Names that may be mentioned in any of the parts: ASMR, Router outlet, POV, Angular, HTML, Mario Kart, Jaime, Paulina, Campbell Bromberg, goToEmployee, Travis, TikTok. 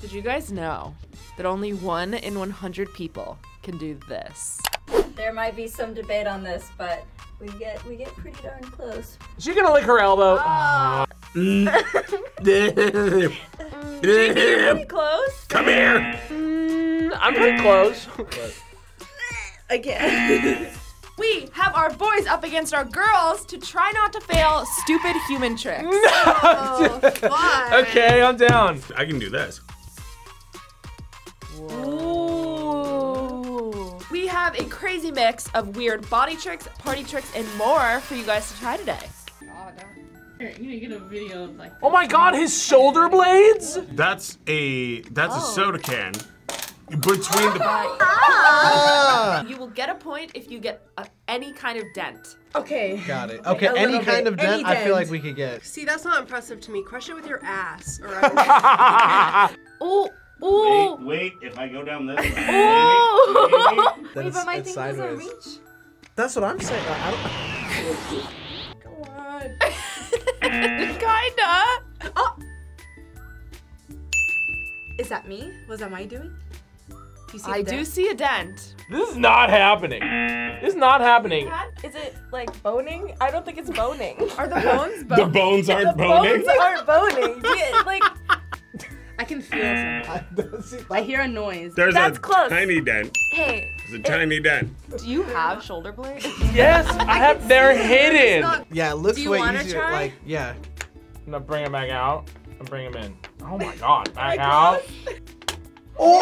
Did you guys know that only 1 in 100 people can do this? There might be some debate on this, but we get pretty darn close. She's gonna lick her elbow. Oh. Jake, you're pretty close. Come here. I'm pretty close. Again. We have our boys up against our girls to try not to fail stupid human tricks. No! Oh, fun. Okay, I'm down. I can do this. Whoa. We have a crazy mix of weird body tricks, party tricks, and more for you guys to try today. Here, you need to get a video of like. Oh my God, his shoulder blades? That's a soda can. Between the you will get a point if you get any kind of dent. Okay. Got it. Okay, any kind of dent, I feel like we could get. See, that's not impressive to me. Crush it with your ass. Or ooh, ooh. Wait, if I go down this way. Wait, but my thing doesn't reach. That's what I'm saying. I don't. Come on. Kinda. Oh. Is that me? Was that my doing? I do see a dent. This is not happening. This is not happening. Is it like boning? I don't think it's boning. Are the bones boning? The bones aren't boning. The bones aren't boning. Yeah, like I can feel something. I hear a noise. That's close. Tiny dent. Hey. There's a tiny dent. Do you have shoulder blades? Yes, I have. They're hidden. Yeah, it looks way easier. Try? Like yeah. I'm gonna bring them back out. I'm bringing them in. Oh my God! Back out. Oh!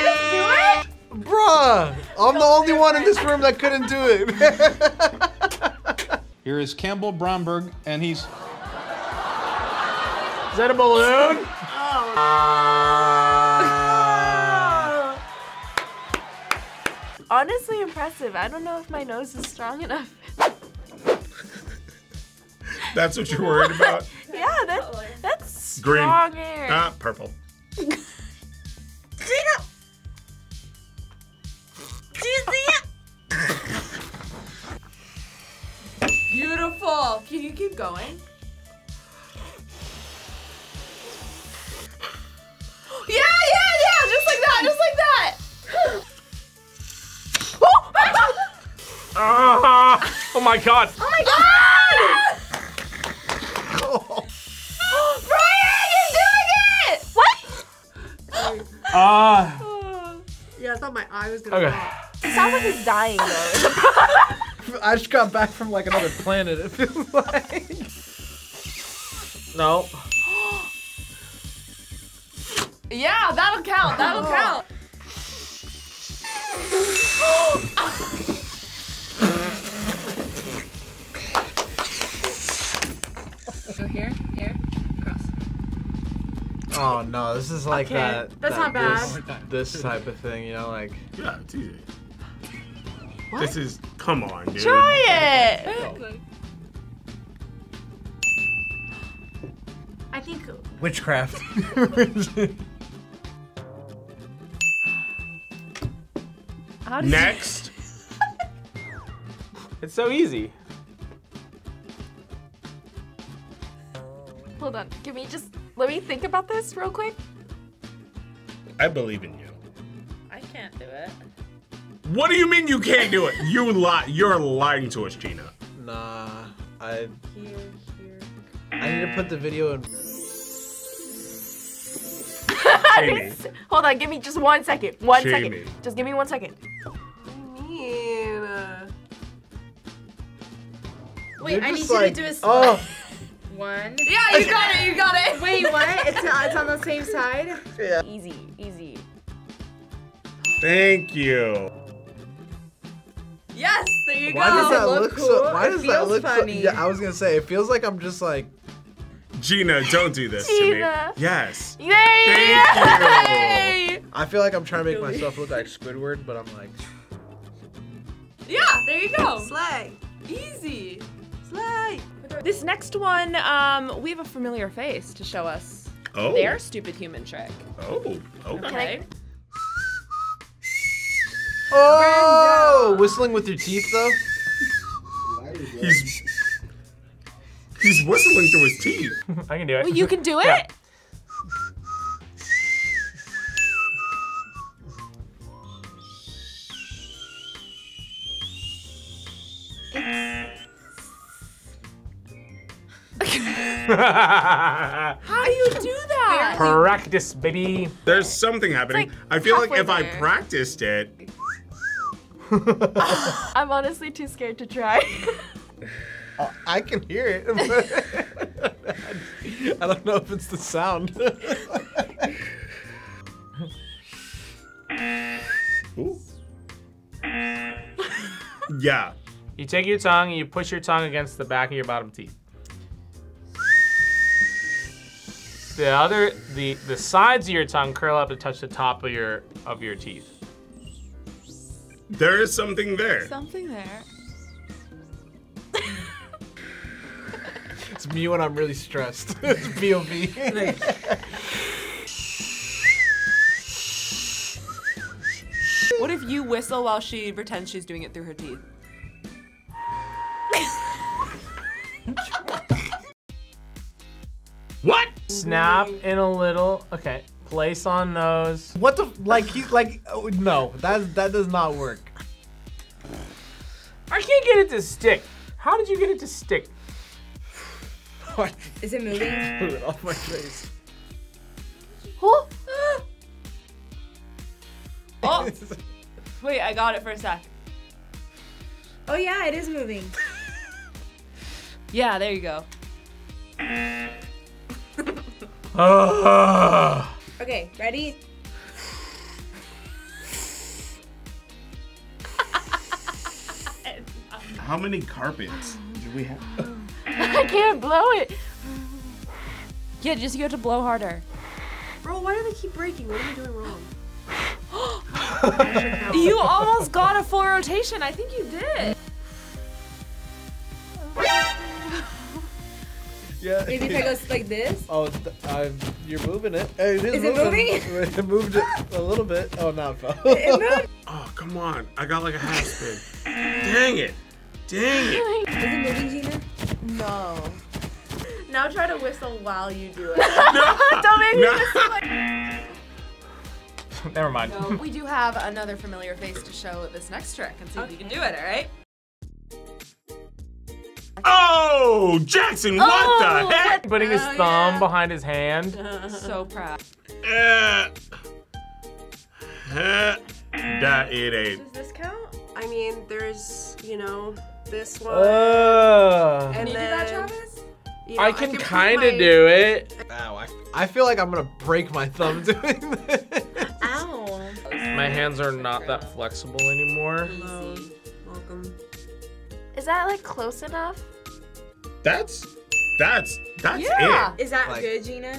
Did you do it? Bruh! I'm the only one in this room that couldn't do it. Here is Campbell Bromberg, and he's. Is that a balloon? Oh. Honestly impressive. I don't know if my nose is strong enough. That's what you're worried about? Yeah, that's strong. Green. Air. Ah, purple. Do you see it? Beautiful. Can you keep going? Yeah, yeah, yeah. Just like that. Just like that. Oh, oh my God. Oh my God. Yeah, I thought my eye was gonna pop. It sounds like he's dying though. I just got back from like another planet, it feels like. No. Yeah, that'll count, that'll count. Go here, here. Oh no, this is like that. That's not bad. This type of thing, you know, like. Yeah, it's easy. What? This is. Come on, dude. Try it! I think. Witchcraft. Next! It's so easy. Hold on, give me just. Let me think about this real quick. I believe in you. I can't do it. What do you mean you can't do it? You lie. You're lying to us, Gina. Nah, I. Here, here. I need to put the video in. Hold on, give me just 1 second. One second. Just give me 1 second. What do you mean? Wait, I need you to do a slide. Oh. One. Yeah, you got it, you got it. Wait, what? It's on the same side? Yeah. Easy, easy. Thank you. Yes, there you go. Does that look cool? Why does that look funny? So, yeah, I was gonna say, it feels like I'm just like. Gina, don't do this to me. Yes. Yay! Thank you. I feel like I'm trying to make myself look like Squidward, but I'm like. Yeah, there you go. Slay. Easy. Slay. This next one, we have a familiar face to show us their stupid human trick. Oh, okay. Oh, whistling with your teeth though? He's whistling through his teeth. I can do it. Well, you can do it? Yeah. How do you do that? Practice, baby. There's something happening. Like I feel like if there. I practiced it. I'm honestly too scared to try. I can hear it. But I don't know if it's the sound. Ooh. Yeah. You take your tongue and you push your tongue against the back of your bottom teeth. The other, the sides of your tongue curl up to touch the top of your teeth. There is something there. Something there. It's me when I'm really stressed. It's POV. What if you whistle while she pretends she's doing it through her teeth? What? Snap in a little. Okay. Place on nose. What the? Like he's like. Oh, no, that does not work. I can't get it to stick. How did you get it to stick? What? Is it moving? Move it off my face. Huh? Oh. Wait, I got it for a sec. Oh yeah, it is moving. Yeah, there you go. Okay, ready? How many carpets do we have? I can't blow it. Yeah, just you have to blow harder. Bro, why do they keep breaking? What are we doing wrong? You almost got a full rotation. I think you did. Yeah. Maybe if I go like this. Oh, you're moving it. Is it moving? It moved it a little bit. Oh, no, it moved. Oh, come on. I got like a half spin. Dang it. Dang it. Is it moving, Gina? No. Now try to whistle while you do it. No. Don't make me whistle like... Never mind. So we do have another familiar face to show this next trick and see if you can do it, all right? Oh, Jackson, what the heck? Putting his thumb behind his hand. So proud. That it ain't. Does this count? I mean, there's, you know, this one. And can you do that, Travis? You know, I can kind of do it. Ow, I feel like I'm going to break my thumb doing this. Ow. My hands are not that flexible anymore. Hello. Welcome. Is that like close enough? That's it. Is that like, good, Gina? Or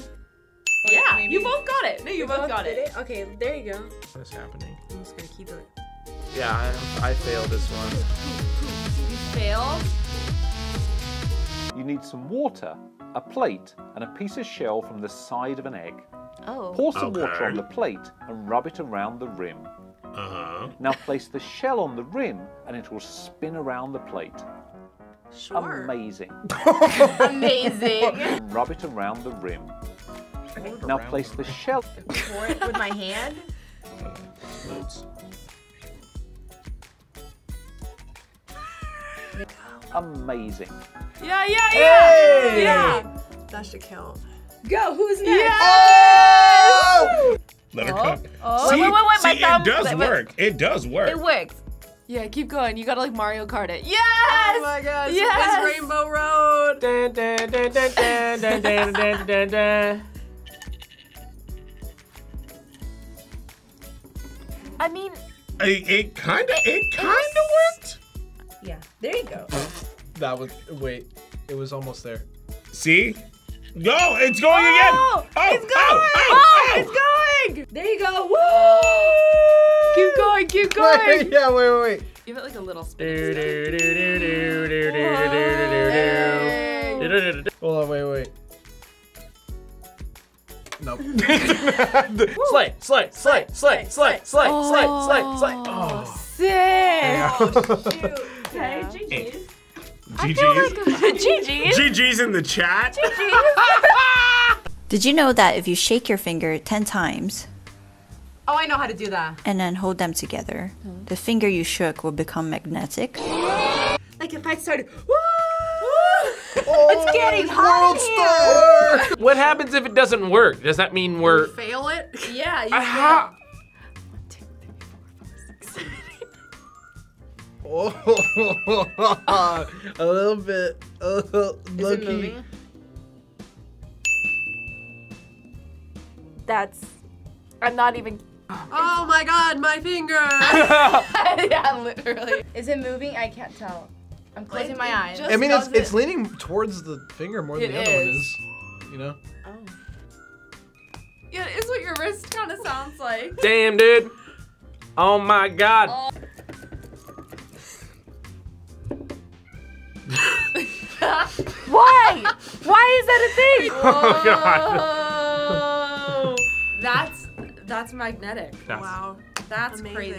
yeah, maybe? You both got it. No, you both got it. Okay, there you go. What is happening? I'm just gonna keep it. Yeah, I failed this one. You failed? You need some water, a plate, and a piece of shell from the side of an egg. Oh. Pour some water on the plate and rub it around the rim. Uh-huh. Now place the shell on the rim and it will spin around the plate. Sure. Amazing. Amazing. Rub it around the rim. Now place the shell. Pour it with my hand. Amazing. Yeah, yeah, yeah. Hey! Yeah. That should count. Go, who's next? Yes! Oh! Let her come. Oh. See, wait, my thumb. It does work. It does work. It works. Yeah, keep going. You gotta like Mario Kart it. Yes! Oh my gosh. Yes! It's Rainbow Road. Dun, dun, dun, dun, dun, dun, dun, dun, dun, dun. I mean. It kinda worked. Yeah, there you go. That was, wait, it was almost there. See? No, it's going again. Oh, it's going. It's going. There you go. Woo! Keep going, keep going. Wait. Give it like a little spin. Hold on, wait. Nope. Slay. Oh, sick. Okay, GG's. GG's in the chat. Did you know that if you shake your finger 10 times, oh, I know how to do that, and then hold them together, the finger you shook will become magnetic? Like if I started, It's getting hot in here. What happens if it doesn't work? Does that mean we're... You fail it? Yeah, you fail it. Oh, a little bit. Is it moving? That's. I'm not even. Oh my god, my finger! Yeah, literally. Is it moving? I can't tell. I'm closing my eyes. I mean, it's leaning towards the finger more than the other one is. You know? Oh. Yeah, it's what your wrist kind of sounds like. Damn, dude. Oh my god. Why? Why is that a thing? Oh god. That's magnetic. That's wow. That's amazing.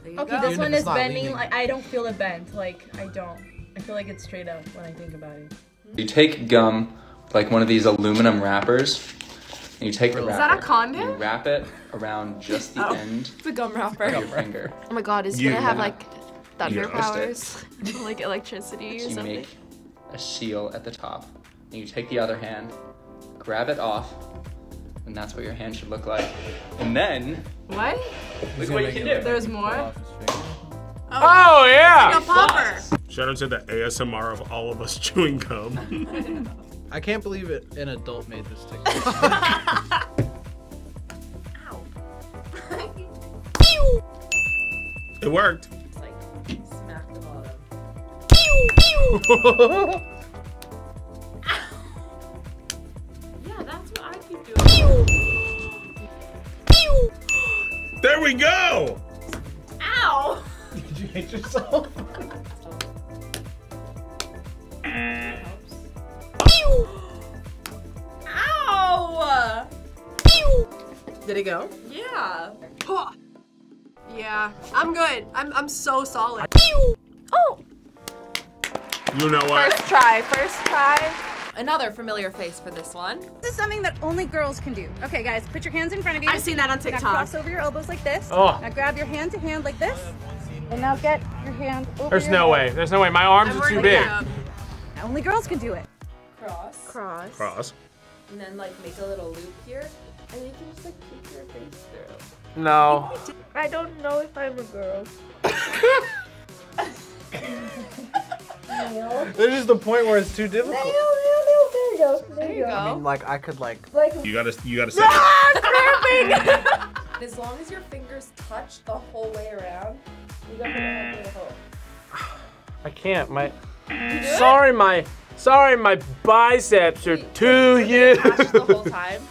Crazy. Okay, this one is bending. Like, I don't feel a bend. Like I don't. I feel like it's straight up when I think about it. You take gum, like one of these aluminum wrappers, and you take the wrapper. Is that a condom? You wrap it around just the end. It's a gum wrapper. Of your finger. Oh my god, it's gonna have like thunder powers, like electricity or something. Make a seal at the top, and you take the other hand, grab it off, and that's what your hand should look like. And then, what? Look what you can do. There's more? Oh yeah! Like a popper! Shout out to the ASMR of all of us chewing gum. I can't believe it. An adult made this TikTok. Ow. It worked. It's like, smack the bottom. Ow. Yeah, that's what I keep doing. There we go! Ow! Did you hit yourself? Ow! Did it go? Yeah. Yeah, I'm good. I'm so solid. Oh! You know what? First try, first try. Another familiar face for this one. This is something that only girls can do. Okay, guys, put your hands in front of you. I've seen that on TikTok. Now cross over your elbows like this. Oh. Now grab your hand to hand like this. And now get your hand over your head. There's no way. My arms are too big. Only girls can do it. Cross. Cross. Cross. And then like make a little loop here. And you can just like keep your face through. No. I don't know if I'm a girl. This is the point where it's too difficult. There you go. I mean, like I could like you gotta say. Ah, cramping! As long as your fingers touch the whole way around, you don't have to hold. I can't. Sorry, my biceps are too huge. Touch the whole time.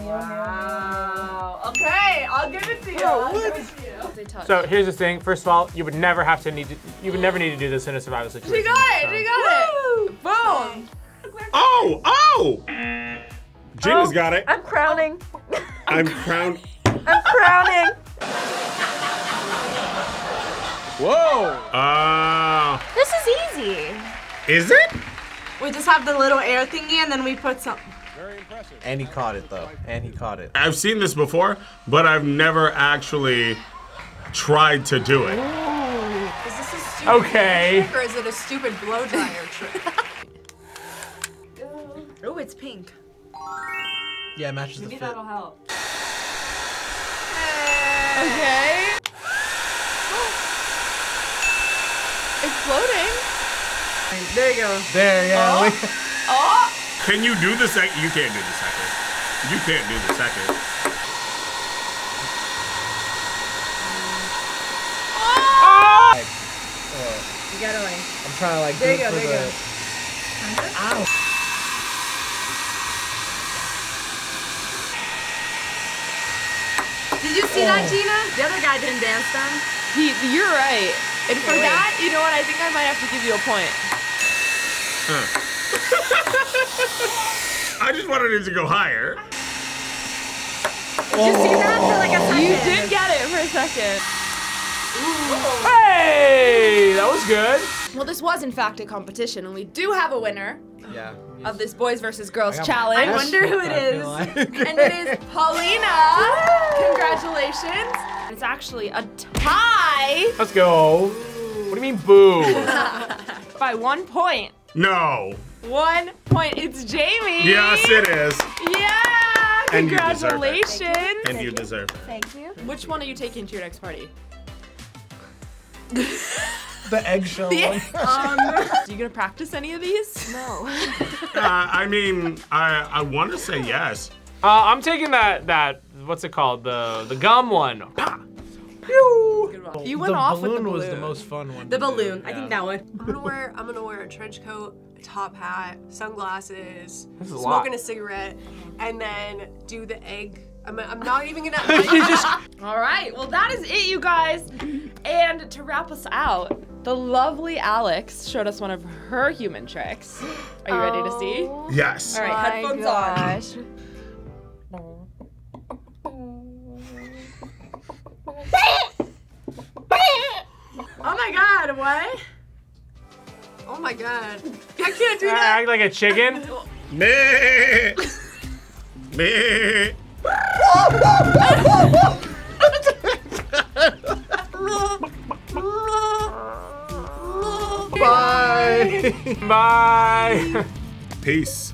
Wow. Okay, I'll give it to you. So here's the thing. First of all, you would never have to need to do this in a survival situation. She got it. She got it. Boom. Oh, oh. Gina's got it. I'm crowning. I'm crowning. Whoa. This is easy. Is it? We just have the little air thingy, and then we put some. Very impressive. And he caught it though. I've seen this before, but I've never actually tried to do it. Ooh. Is this a stupid trick or is it a stupid blow dryer trick? Oh, it's pink. Yeah, it matches the fit. Maybe that'll help. Hey. Okay. It's floating. There you go. There, yeah. Oh. Oh. Can you do the second? You can't do the second. You can't do the second. Oh! You gotta like. I'm trying to like. There you go. There you go. Ow. Did you see that, Gina? The other guy didn't dance them. You're right. And for that, you know what? I think I might have to give you a point. Huh. I just wanted it to go higher. Did you see that for like a second? You did get it for a second. Ooh. Hey, that was good. Well, this was in fact a competition, and we do have a winner of this boys versus girls challenge. I wonder who it is, and it is Paulina. Congratulations. It's actually a tie. Let's go. Ooh. What do you mean, boo? By 1 point. No. 1 point. It's Jaime. Yes, it is. Yeah. And congratulations. You deserve it. Thank you. Which one are you taking to your next party? The eggshell one. Are you gonna practice any of these? No. I mean, I want to say yes. I'm taking that what's it called, the gum one. You went off with the balloon. Was the most fun one. The balloon, yeah. I think that one. I'm gonna wear a trench coat, a top hat, sunglasses, smoking a cigarette, and then do the egg. I'm not even gonna. All right, well that is it, you guys. And to wrap us out, the lovely Alex showed us one of her human tricks. Are you ready to see? Yes. All right, headphones on. Oh my god, what? Oh my god. I can't do that. Act like a chicken? Meh. Meh. Bye. Bye. Peace.